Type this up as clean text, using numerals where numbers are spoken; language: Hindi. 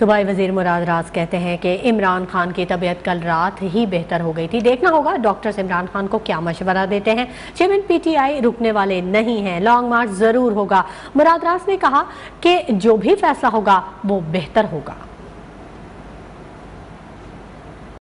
सुबह वजीर मुराद राज़ कहते हैं कि इमरान खान की तबीयत कल रात ही बेहतर हो गई थी। देखना होगा डॉक्टर्स इमरान खान को क्या मशवरा देते हैं। चेयरमैन PTI रुकने वाले नहीं हैं, लॉन्ग मार्च जरूर होगा। मुराद राज़ ने कहा कि जो भी फैसला होगा वो बेहतर होगा।